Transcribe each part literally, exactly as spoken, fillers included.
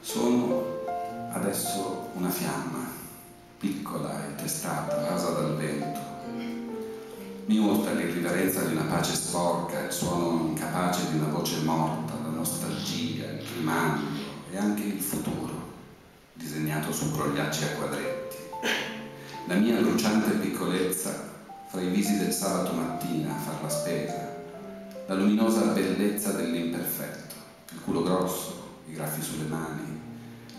Sono adesso una fiamma, piccola e testata, rasa dal vento. Mi urta l'irriverenza di una pace sporca, il suono incapace di una voce morta, la nostalgia, il rimando e anche il futuro, disegnato su brogliacci a quadretti. La mia bruciante piccolezza fra i visi del sabato mattina a far la spesa, la luminosa bellezza dell'imperfetto, il culo grosso, i graffi sulle mani,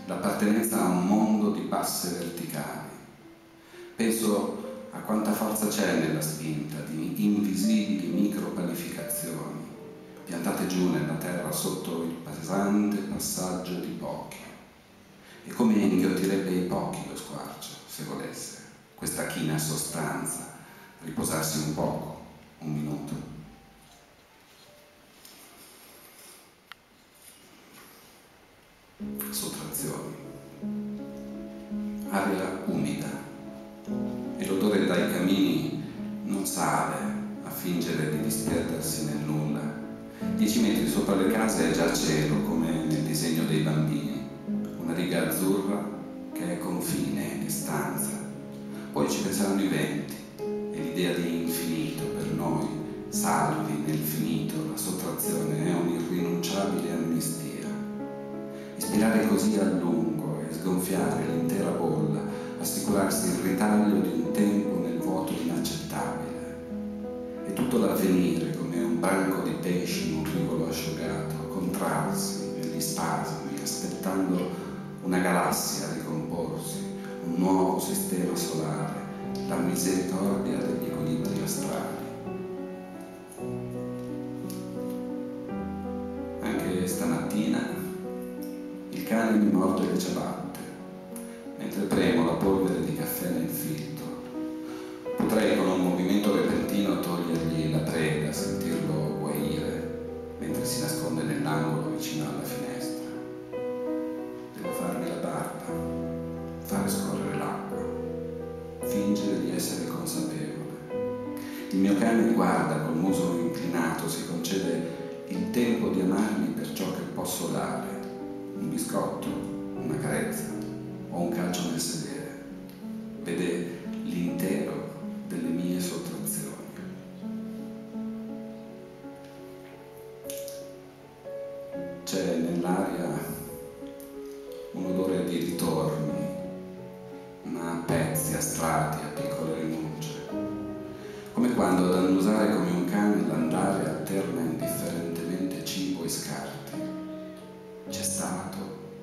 l'appartenenza a un mondo di basse verticali. Penso a quanta forza c'è nella spinta di invisibili micropanificazioni piantate giù nella terra sotto il pesante passaggio di pochi. E come inghiottirebbe i pochi lo squarcio, se volesse, questa china sostanza, riposarsi un poco, un minuto. Sottrazioni. Aria umida e l'odore dai camini non sale a fingere di disperdersi nel nulla. Dieci metri sopra le case è già cielo, come nel disegno dei bambini, una riga azzurra che è confine, distanza. Poi ci penseranno i venti e l'idea di infinito per noi, salvi nel finito. La sottrazione è un'irrinunciabile amnistia. Ispirare così a lungo e sgonfiare l'intera bolla, assicurarsi il ritaglio di un tempo nel vuoto inaccettabile. E tutto l'avvenire, come un branco di pesci in un rivolo asciugato, contrarsi negli spasmi, aspettando una galassia a ricomporsi, un nuovo sistema solare, la misericordia degli equilibri astrali. Anche stamattina il cane mi morde le ciabatte, mentre premo la polvere di caffè nel filtro. Potrei con un movimento repentino togliergli la preda, sentirlo guaire, mentre si nasconde nell'angolo vicino alla finestra. Devo farmi la barba, fare scorrere l'acqua, fingere di essere consapevole. Il mio cane guarda col muso inclinato, si concede il tempo di amarmi per ciò che posso dare. Un biscotto, una carezza o un calcio nel sedere, vede l'intero delle mie sottrazioni. C'è nell'aria un odore di ritorni, ma a pezzi, a strati, a piccole rinunce, come quando ad annusare come un cane l'andare alterna indifferentemente cibo e scarpe. C'è stato,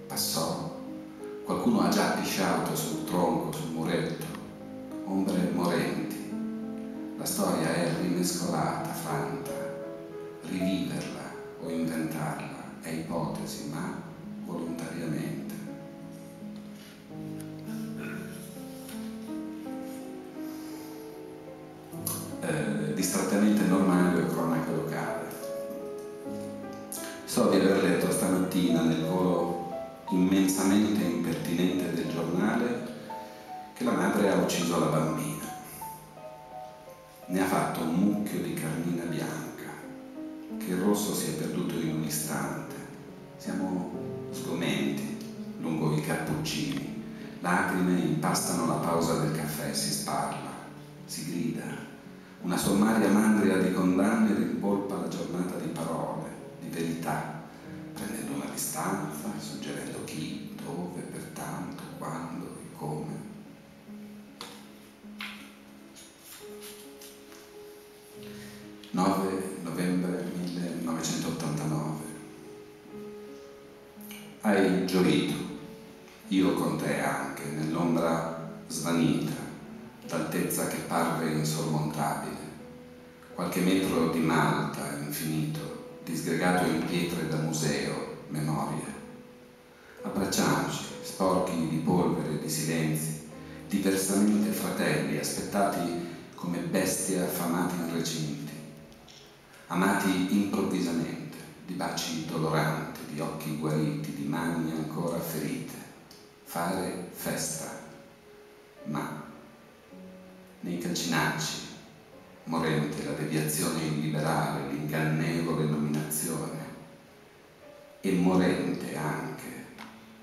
passò, qualcuno ha già pisciato sul tronco, sul muretto, ombre morenti. La storia è rimescolata, franta. Riviverla o inventarla è ipotesi, ma volontariamente. Eh, distrattamente normale o cronaca locale. So di aver letto stamattina nel volo immensamente impertinente del giornale che la madre ha ucciso la bambina. Ne ha fatto un mucchio di carmina bianca, che il rosso si è perduto in un istante. Siamo sgomenti lungo i cappuccini, lacrime impastano la pausa del caffè, si sparla, si grida. Una sommaria mandria di condanne rimpolpa la giornata di parole, di verità, prendendo una distanza, suggerendo chi, dove, pertanto, quando e come. nove novembre millenovecentottantanove. Hai gioito, io con te anche, nell'ombra svanita, d'altezza che parve insormontabile, qualche metro di Malta infinito, disgregato in pietre da museo, memoria. Abbracciamoci, sporchi di polvere, di silenzi, diversamente fratelli, aspettati come bestie affamate in recinti, amati improvvisamente, di baci doloranti, di occhi guariti, di mani ancora ferite. Fare festa, ma nei calcinacci, morente la deviazione illiberale, l'ingannevole nominazione, e morente anche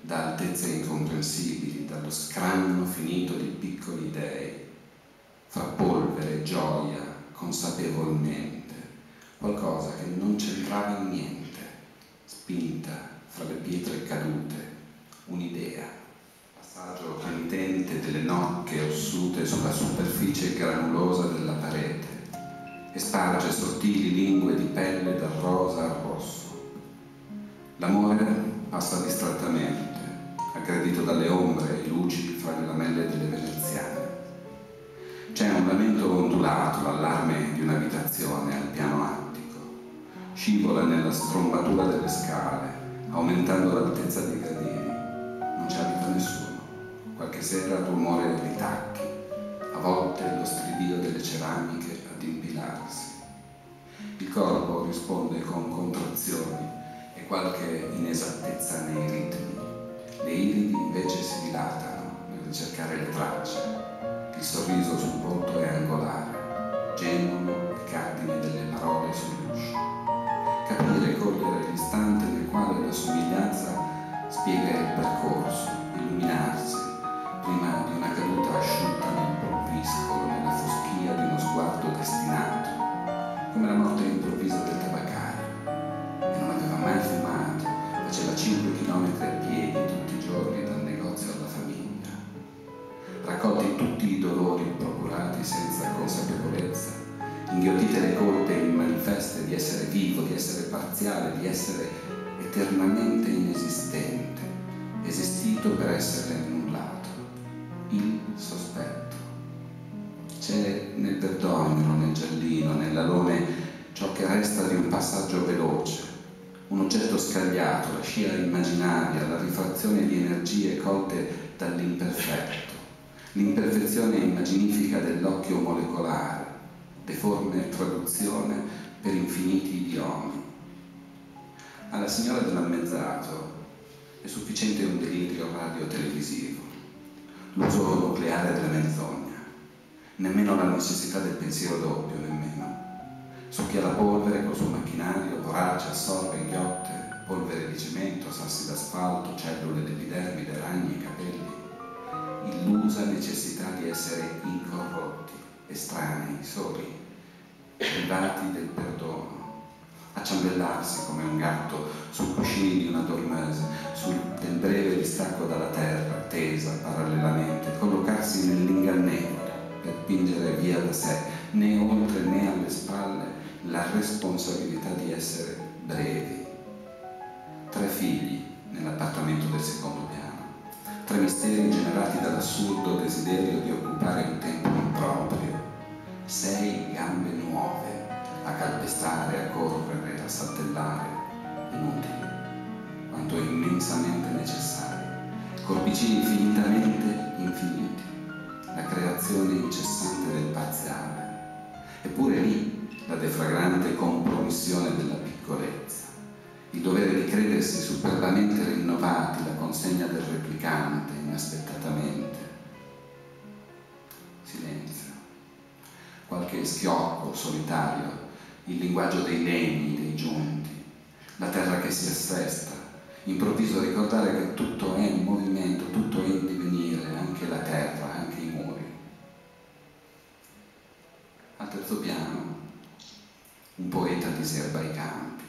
da altezze incomprensibili, dallo scranno finito di piccoli dei, fra polvere e gioia, consapevolmente, qualcosa che non c'entrava in niente, spinta fra le pietre cadute, un'idea, passaggio cantente delle nocche ossute sulla superficie granulosa della parete, e sparge sottili lingue di pelle dal rosa al rosso. L'amore passa distrattamente, aggredito dalle ombre e luci fra le lamelle delle veneziane. C'è un lamento ondulato, l'allarme di un'abitazione al piano attico. Scivola nella strombatura delle scale, aumentando l'altezza dei gradini. Non ci abita nessuno. Qualche sera il rumore dei tacchi, a volte lo stridio delle ceramiche ad impilarsi. Il corpo risponde con contrazioni, qualche inesattezza nei ritmi. Le iridi invece si dilatano nel ricercare le tracce. Il sorriso sul volto è angolare, gemono i cardini delle parole sull'uscio. Capire e cogliere l'istante nel quale la somiglianza spiega il percorso, illuminarsi, prima di una caduta asciutta nel provviscolo, nella foschia di uno sguardo destinato, come la morte improvvisa del tabaccaio. Mai fumato, faceva cinque chilometri a piedi tutti i giorni dal negozio alla famiglia. Raccolti tutti i dolori procurati senza consapevolezza, inghiottite le colpe manifeste di essere vivo, di essere parziale, di essere eternamente inesistente, esistito per essere annullato. Il sospetto. C'è nel verdognolo, nel giallino, nell'alone ciò che resta di un passaggio veloce. Un oggetto scagliato, la scia immaginaria, la rifrazione di energie colte dall'imperfetto, l'imperfezione immaginifica dell'occhio molecolare, deforme traduzione per infiniti idiomi. Alla signora dell'ammezzato è sufficiente un delirio radio-televisivo, l'uso nucleare della menzogna, nemmeno la necessità del pensiero doppio, nemmeno. Succhia la polvere col suo macchinario, vorace, assorbe inghiotte, polvere di cemento, sassi d'asfalto, cellule d'epidermide, ragni, capelli. Illusa necessità di essere incorrotti, estranei, soli, privati del perdono. Acciambellarsi come un gatto sui cuscini di una dormeuse, sul del breve distacco dalla terra, tesa parallelamente, collocarsi nell'ingannevole per pingere via da sé, né oltre né alle spalle, la responsabilità di essere brevi. Tre figli nell'appartamento del secondo piano, tre misteri generati dall'assurdo desiderio di occupare il tempo improprio, sei gambe nuove a calpestare, a correre, a saltellare, inutili, quanto immensamente necessari, corpicini infinitamente infiniti, la creazione incessante del parziale. Eppure lì la defragrante compromissione della piccolezza, il dovere di credersi superbamente rinnovati, la consegna del replicante inaspettatamente. Silenzio. Qualche schiocco solitario, il linguaggio dei legni, dei giunti, la terra che si assesta, improvviso ricordare che tutto è in movimento, tutto è in divenire, anche la terra, anche i muri. Al terzo piano, un poeta diserba i campi,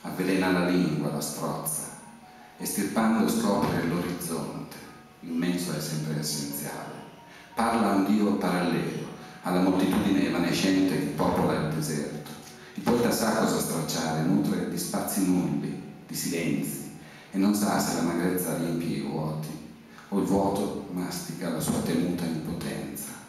avvelena la lingua, la strozza, estirpando scopre l'orizzonte, immenso è sempre essenziale. Parla a un Dio parallelo, alla moltitudine evanescente che popola il deserto. Il poeta sa cosa stracciare, nutre di spazi nulli, di silenzi, e non sa se la magrezza riempie i vuoti, o il vuoto mastica la sua temuta impotenza.